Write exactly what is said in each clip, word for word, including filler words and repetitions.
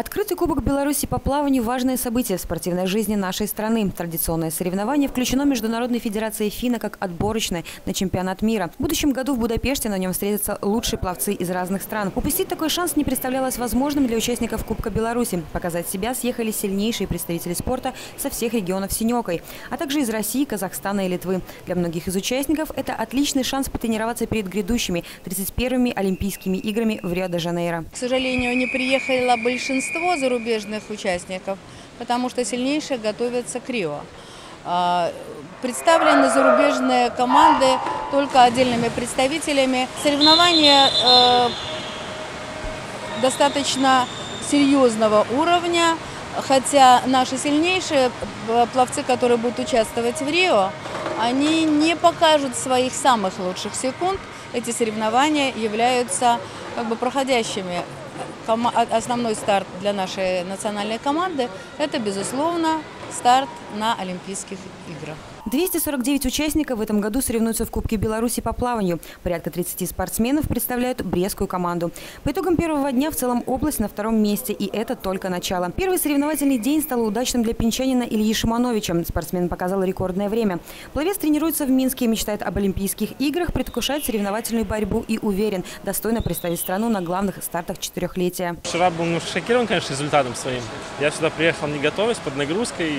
Открытый Кубок Беларуси по плаванию – важное событие в спортивной жизни нашей страны. Традиционное соревнование включено Международной Федерацией Финна как отборочное на чемпионат мира. В будущем году в Будапеште на нем встретятся лучшие пловцы из разных стран. Упустить такой шанс не представлялось возможным для участников Кубка Беларуси. Показать себя съехали сильнейшие представители спорта со всех регионов Синьокой, а также из России, Казахстана и Литвы. Для многих из участников это отличный шанс потренироваться перед грядущими тридцать первыми Олимпийскими играми в Рио-де-Жанейро. К сожалению, не приехало большинство зарубежных участников, потому что сильнейшие готовятся к Рио. Представлены зарубежные команды только отдельными представителями. Соревнования достаточно серьезного уровня, хотя наши сильнейшие пловцы, которые будут участвовать в Рио, они не покажут своих самых лучших секунд. Эти соревнования являются как бы проходящими. Основной старт для нашей национальной команды – это, безусловно, старт на Олимпийских играх. двести сорок девять участников в этом году соревнуются в Кубке Беларуси по плаванию. Порядка тридцати спортсменов представляют брестскую команду. По итогам первого дня в целом область на втором месте, и это только начало. Первый соревновательный день стал удачным для пинчанина Ильи Шимановича. Спортсмен показал рекордное время. Пловец тренируется в Минске, мечтает об Олимпийских играх, предвкушает соревновательную борьбу и уверен, достойно представить страну на главных стартах четырехлетия. Вчера был ну, шокирован, конечно, результатом своим. Я сюда приехал не готовясь, под нагрузкой.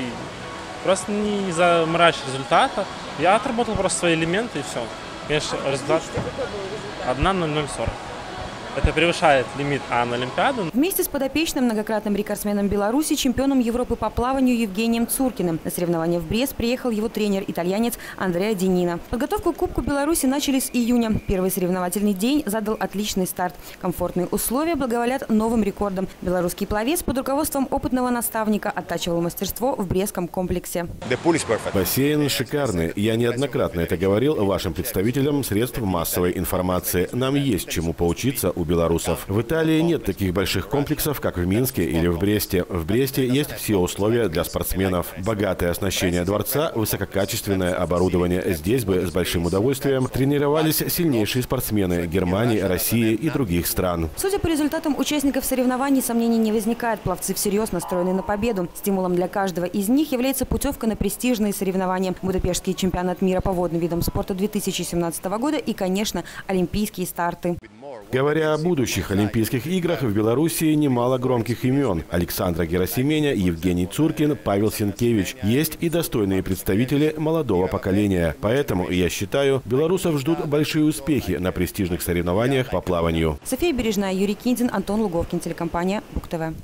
Просто не заморачивать результата. Я отработал просто свои элементы и все. Конечно, а результат один ноль ноль сорок. Это превышает лимит А на Олимпиаду. Вместе с подопечным многократным рекордсменом Беларуси, чемпионом Европы по плаванию Евгением Цуркиным. На соревнования в Брест приехал его тренер, итальянец Андреа Денино. Подготовку к Кубку Беларуси начали с июня. Первый соревновательный день задал отличный старт. Комфортные условия благоволят новым рекордам. Белорусский пловец под руководством опытного наставника оттачивал мастерство в брестском комплексе. Бассейны шикарные. Я неоднократно это говорил вашим представителям средств массовой информации. Нам есть чему поучиться у белорусов. В Италии нет таких больших комплексов, как в Минске или в Бресте. В Бресте есть все условия для спортсменов. Богатое оснащение дворца, высококачественное оборудование. Здесь бы с большим удовольствием тренировались сильнейшие спортсмены Германии, России и других стран. Судя по результатам участников соревнований, сомнений не возникает. Пловцы всерьез настроены на победу. Стимулом для каждого из них является путевка на престижные соревнования. Будапештский чемпионат мира по водным видам спорта две тысячи семнадцатого года и, конечно, олимпийские старты. Говоря о будущих Олимпийских играх, в Белоруссии немало громких имен. Александра Герасименя, Евгений Цуркин, Павел Синкевич. Есть и достойные представители молодого поколения. Поэтому, я считаю, белорусов ждут большие успехи на престижных соревнованиях по плаванию. Софья Бережная, Юрий Киндин, Антон Луговкин, телекомпания Буг-ТВ.